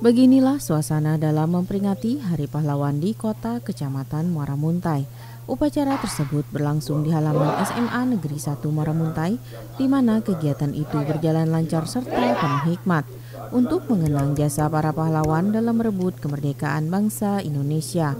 Beginilah suasana dalam memperingati Hari Pahlawan di Kota Kecamatan Muaramuntai. Upacara tersebut berlangsung di halaman SMA Negeri 1 Muaramuntai, di mana kegiatan itu berjalan lancar serta penuh hikmat untuk mengenang jasa para pahlawan dalam merebut kemerdekaan bangsa Indonesia.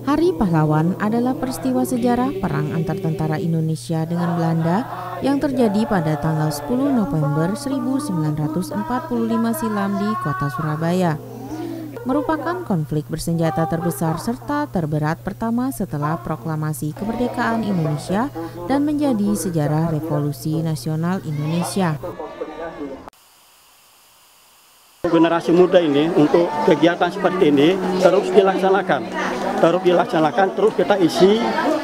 Hari Pahlawan adalah peristiwa sejarah perang antar tentara Indonesia dengan Belanda yang terjadi pada tanggal 10 November 1945 silam di kota Surabaya. Merupakan konflik bersenjata terbesar serta terberat pertama setelah proklamasi kemerdekaan Indonesia dan menjadi sejarah revolusi nasional Indonesia. Generasi muda ini untuk kegiatan seperti ini terus dilaksanakan, terus kita isi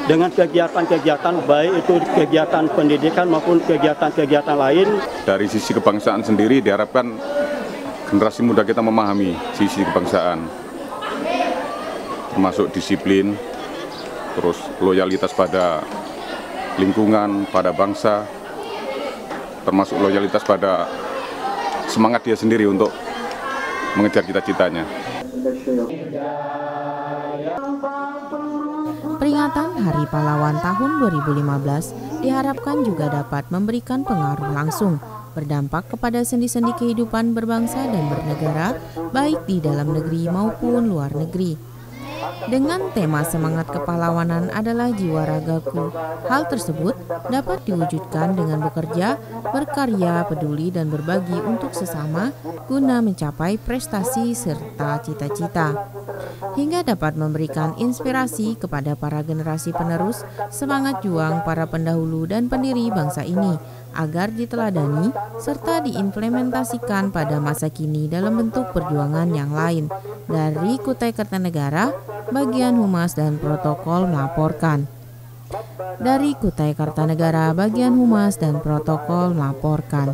dengan kegiatan-kegiatan, baik itu kegiatan pendidikan maupun kegiatan-kegiatan lain. Dari sisi kebangsaan sendiri diharapkan generasi muda kita memahami sisi kebangsaan, termasuk disiplin, terus loyalitas pada lingkungan, pada bangsa, termasuk loyalitas pada semangat dia sendiri untuk mengejar cita-citanya. Peringatan Hari Pahlawan tahun 2015 diharapkan juga dapat memberikan pengaruh langsung berdampak kepada sendi-sendi kehidupan berbangsa dan bernegara, baik di dalam negeri maupun luar negeri. Dengan tema semangat kepahlawanan adalah jiwa ragaku, hal tersebut dapat diwujudkan dengan bekerja, berkarya, peduli, dan berbagi untuk sesama guna mencapai prestasi serta cita-cita. Hingga dapat memberikan inspirasi kepada para generasi penerus semangat juang para pendahulu dan pendiri bangsa ini agar diteladani serta diimplementasikan pada masa kini dalam bentuk perjuangan yang lain. Dari Kutai Kartanegara, bagian Humas dan Protokol melaporkan. Dari Kutai Kartanegara, bagian Humas dan Protokol melaporkan.